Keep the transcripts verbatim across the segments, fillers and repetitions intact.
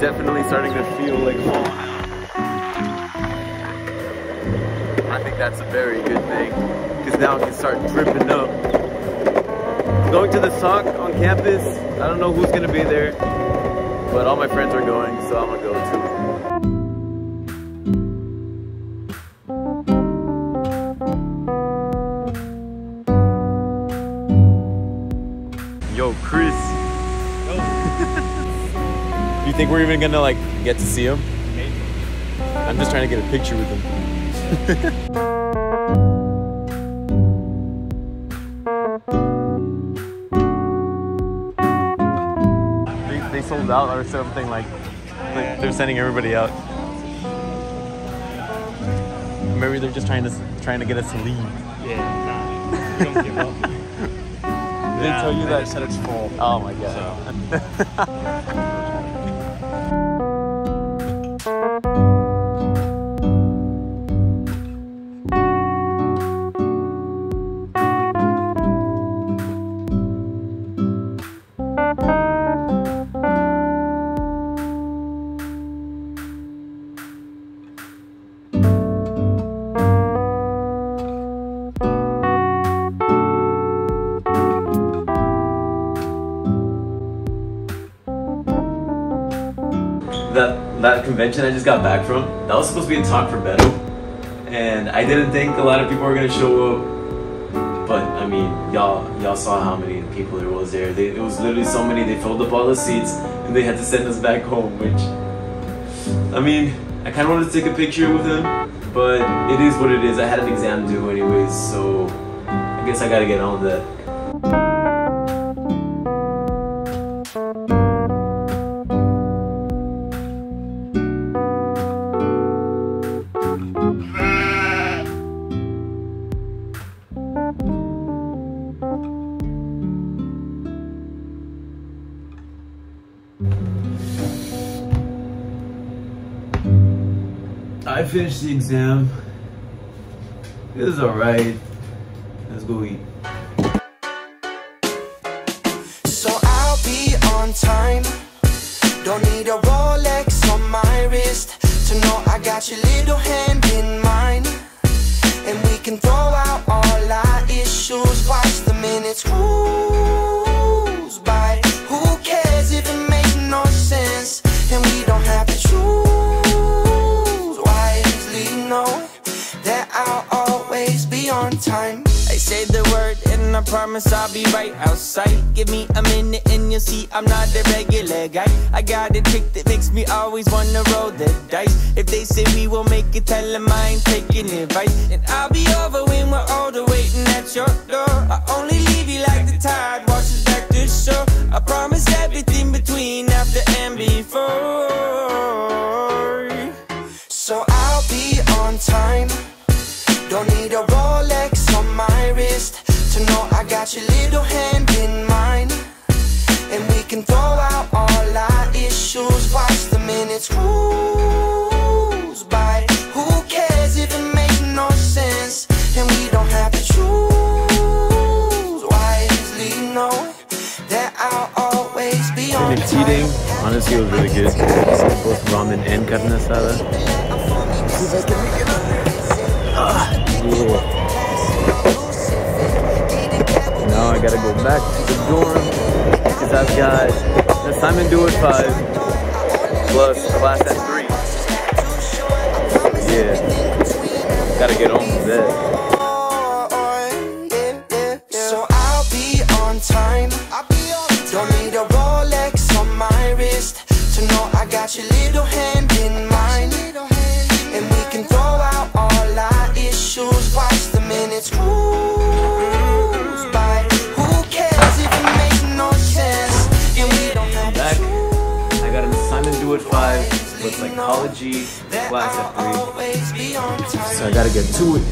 definitely starting to feel like fall. I think that's a very good thing, because now it can start dripping up. Going to the sock on campus, I don't know who's gonna be there, but all my friends are going, so I'm gonna go too. Yo, Chris. Yo. You think we're even gonna like get to see him? Maybe. I'm just trying to get a picture with him. They sold out or something, like, like they're sending everybody out. Maybe they're just trying to trying to get us to leave. Yeah, nah. We don't give up. They yeah, tell you they that just said it's full. Oh my god. So. That, that convention I just got back from, that was supposed to be a talk for Beto, and I didn't think a lot of people were gonna show up, but I mean, y'all y'all saw how many people there was there. They, it was literally so many, they filled up all the seats, and they had to send us back home, which, I mean, I kind of wanted to take a picture with them, but it is what it is. I had an exam due anyways, so I guess I gotta get on that. I finished the exam. It was alright. Let's go eat. So I'll be on time. Don't need a Rolex on my wrist to know I got your little hand in mine. And we can throw out all our issues. Watch the minutes cruise by. Who cares if it makes no sense? And we don't have to choose. Time. I say the word and I promise I'll be right outside. Give me a minute and you'll see I'm not a regular guy. I got a trick that makes me always wanna roll the dice. If they say we will make it, tell them I ain't taking advice. And I'll be over when we're older, waiting at your door. I only leave you like the tide washes back to shore. I promise everything between after and before. So I'll be on time. Don't need a Rolex on my wrist to know I got your little hand in mine. And we can throw out all our issues. Watch the minutes cruise by. Who cares if it makes no sense? And we don't have to choose wisely. Know that I'll always be on time. Eating, honestly, it was really good. Both ramen and carne asada. Now I gotta go back to the dorm because I've got an assignment due at five plus class at three. Yeah, gotta get on with that. So I'll be on time. Don't need a Rolex on my wrist to know I got your little hand in mine, and we can throw out all our. Watch the minutes cruise by. Who cares if it makes no sense? And we don't have back. I got an assignment due at five with psychology class at three. So I gotta get to it.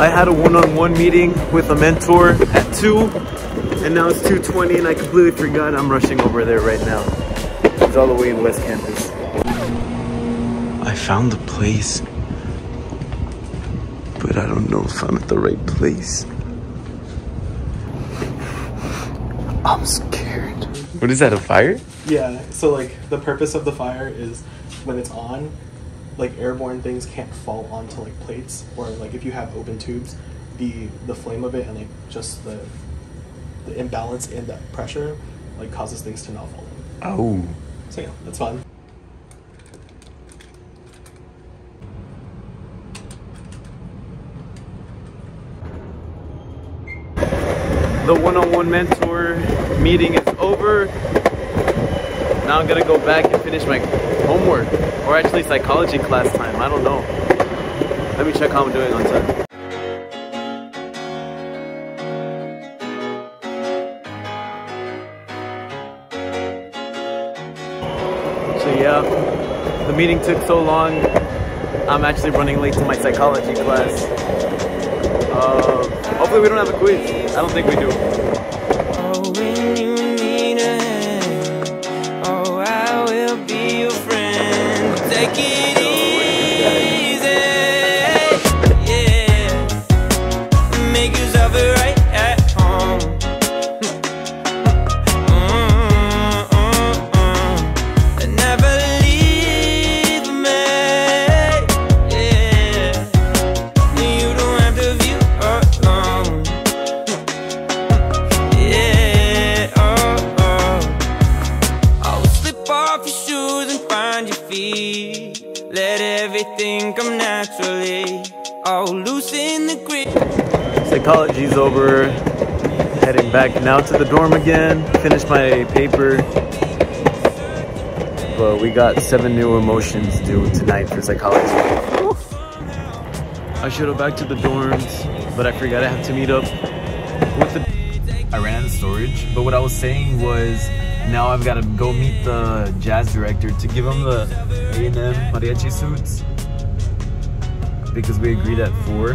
I had a one-on-one meeting with a mentor at two. And now it's two twenty and I completely forgot I'm rushing over there right now. It's all the way in West Campus. I found a place, but I don't know if I'm at the right place. I'm scared. What is that, a fire? Yeah, so like the purpose of the fire is when it's on, like airborne things can't fall onto like plates, or like if you have open tubes, the the flame of it and like just the the imbalance in that pressure like causes things to not fall in. Oh. So yeah, that's fun. The one-on-one mentor meeting is over. Now I'm gonna go back and finish my homework, or actually psychology class time, I don't know. Let me check how I'm doing on time. So yeah, the meeting took so long, I'm actually running late to my psychology class. Uh, hopefully we don't have a quiz. I don't think we do. Oh, when you need a hand, oh, I will be your friend. Take it easy, yeah. Make yourself a right at home. Mm, mm, mm. And never leave me, yeah. You don't have to view. Let everything come naturally. Oh, loosen the grip. Psychology's over. Heading back now to the dorm again. Finish my paper. But we got seven new emotions due tonight for psychology. Oof. I should have back to the dorms, but I forgot I have to meet up with the. I ran out of storage, but what I was saying was, now I've got to go meet the jazz director to give him the A and M mariachi suits because we agreed at four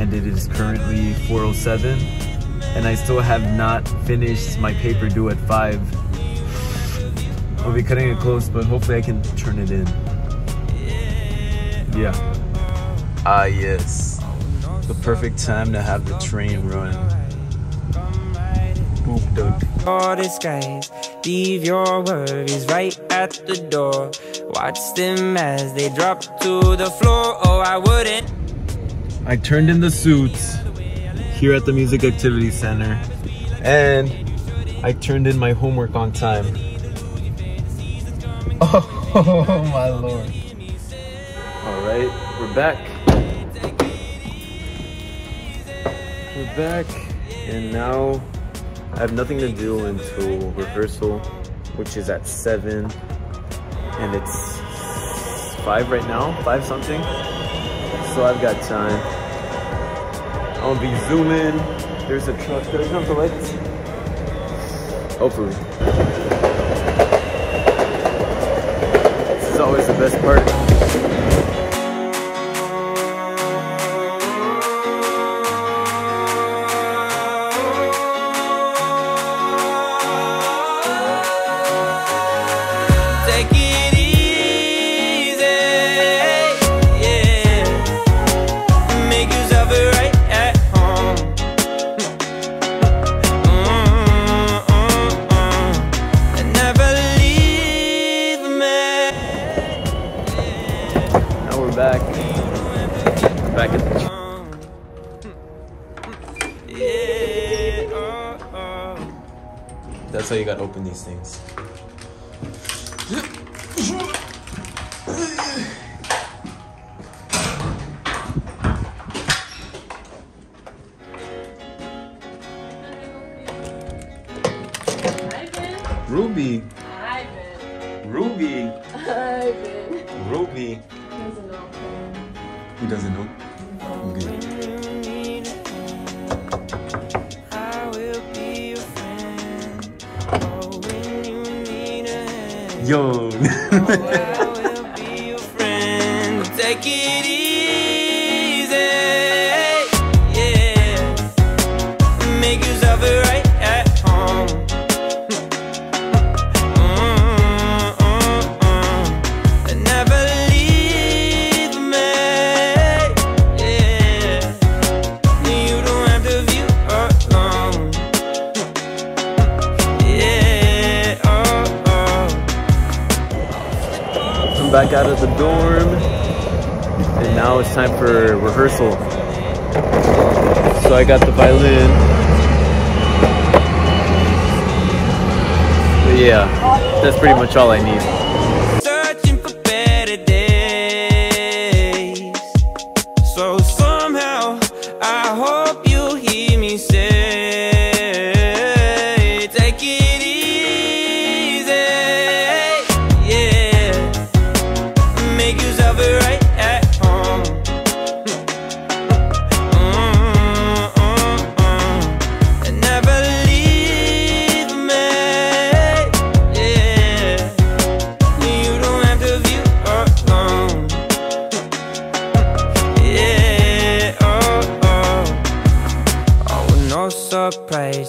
and it is currently four oh seven and I still have not finished my paper due at five. I'll be cutting it close, but hopefully I can turn it in. Yeah. Ah yes, the perfect time to have the train run. All the skies, leave your worries right at the door. Watch them as they drop to the floor. Oh, I wouldn't. I turned in the suits here at the Music Activity Center, and I turned in my homework on time. Oh my lord. All right, we're back. We're back, and now I have nothing to do until rehearsal, which is at seven, and it's five right now, five something, so I've got time. I'll be zooming. There's a truck, there's not the lights. Hopefully. This is always the best part. Back, back at the That's how you gotta open these things. Ruby. Ruby. Ruby. He doesn't know. Okay. Yo. I will be your friend. Take it easy. Yeah. Make yourself back out of the dorm, and now it's time for rehearsal. So I got the violin. But yeah, that's pretty much all I need.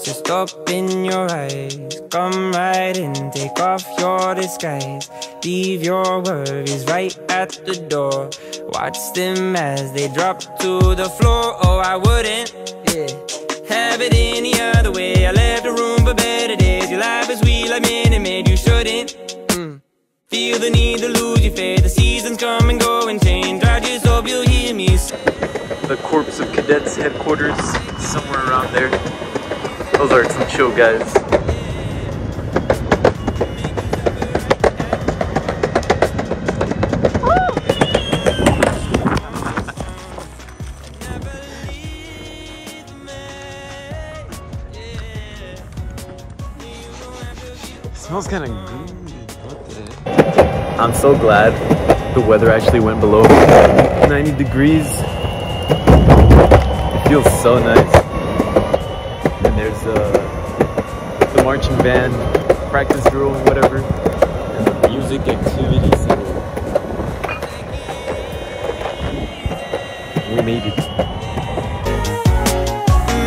Just open your eyes, come right in, take off your disguise. Leave your worries right at the door. Watch them as they drop to the floor. Oh, I wouldn't yeah. have it any other way. I left the room for better days. Your life is sweet like Minute Maid, you shouldn't mm. feel the need to lose your faith. The seasons come and go and change. I just hope you'll hear me. The Corps of Cadets headquarters, somewhere around there. Those are some chill guys. It smells kind of good. What the heck? I'm so glad the weather actually went below ninety degrees. It feels so nice. There's uh, the marching band, practice drill, whatever, and the music activity center. We made it.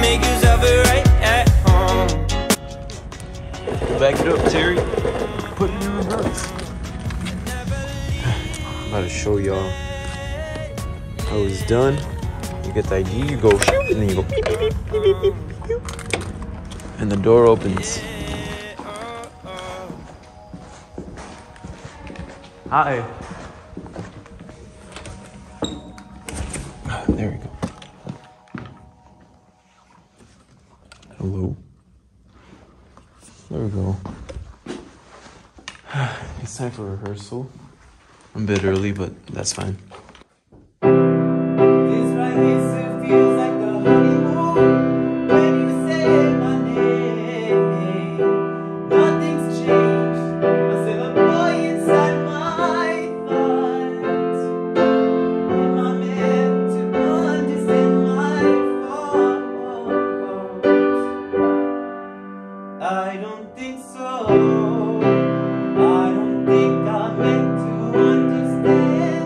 Make yourself right at home. Back it up, Terry. Put it in reverse. I'm about to show y'all how it's done. You get the I D, you go, and then you go beep, beep, beep, beep, beep, beep. And the door opens. Hi. There we go. Hello. There we go. It's time for rehearsal. I'm a bit early, but that's fine. I don't think so. I don't think I meant to understand.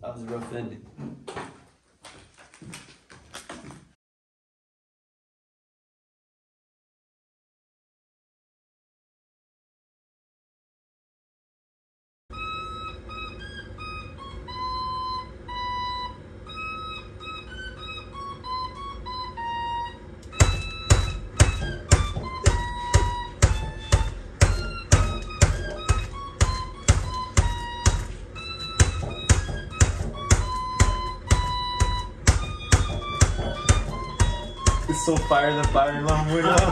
That was a rough ending. So fire the fire alarm went off.